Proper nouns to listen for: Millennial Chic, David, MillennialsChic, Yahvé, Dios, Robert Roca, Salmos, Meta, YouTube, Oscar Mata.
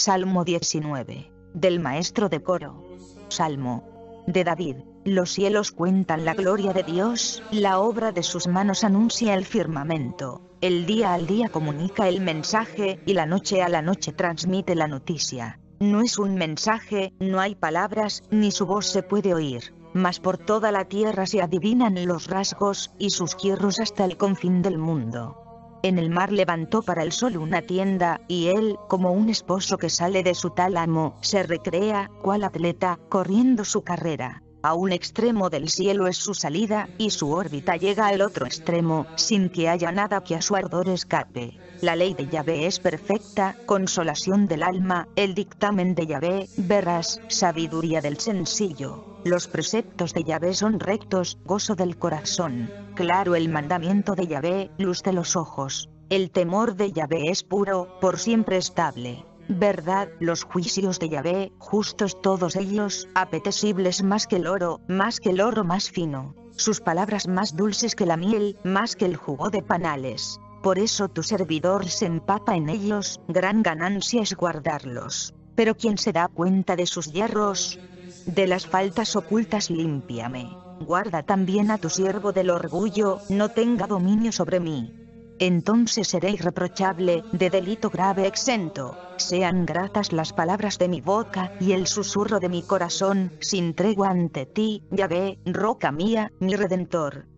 Salmo 19, del maestro de coro. Salmo de David. Los cielos cuentan la gloria de Dios, la obra de sus manos anuncia el firmamento. El día al día comunica el mensaje, y la noche a la noche transmite la noticia. No es un mensaje, no hay palabras, ni su voz se puede oír. Mas por toda la tierra se adivinan los rasgos, y sus hierros hasta el confín del mundo. En el mar levantó para el sol una tienda, y él, como un esposo que sale de su tálamo, se recrea, cual atleta, corriendo su carrera. A un extremo del cielo es su salida, y su órbita llega al otro extremo, sin que haya nada que a su ardor escape. La ley de Yahvé es perfecta, consolación del alma; el dictamen de Yahvé, veraz, sabiduría del sencillo. Los preceptos de Yahvé son rectos, gozo del corazón. Claro el mandamiento de Yahvé, luz de los ojos. El temor de Yahvé es puro, por siempre estable. Verdad, los juicios de Yahvé, justos todos ellos, apetecibles más que el oro más fino. Sus palabras más dulces que la miel, más que el jugo de panales. Por eso tu servidor se empapa en ellos, gran ganancia es guardarlos. Pero ¿quién se da cuenta de sus hierros? De las faltas ocultas límpiame. Guarda también a tu siervo del orgullo, no tenga dominio sobre mí. Entonces seré irreprochable, de delito grave exento. Sean gratas las palabras de mi boca, y el susurro de mi corazón, sin tregua ante ti, Yahvé, roca mía, mi redentor.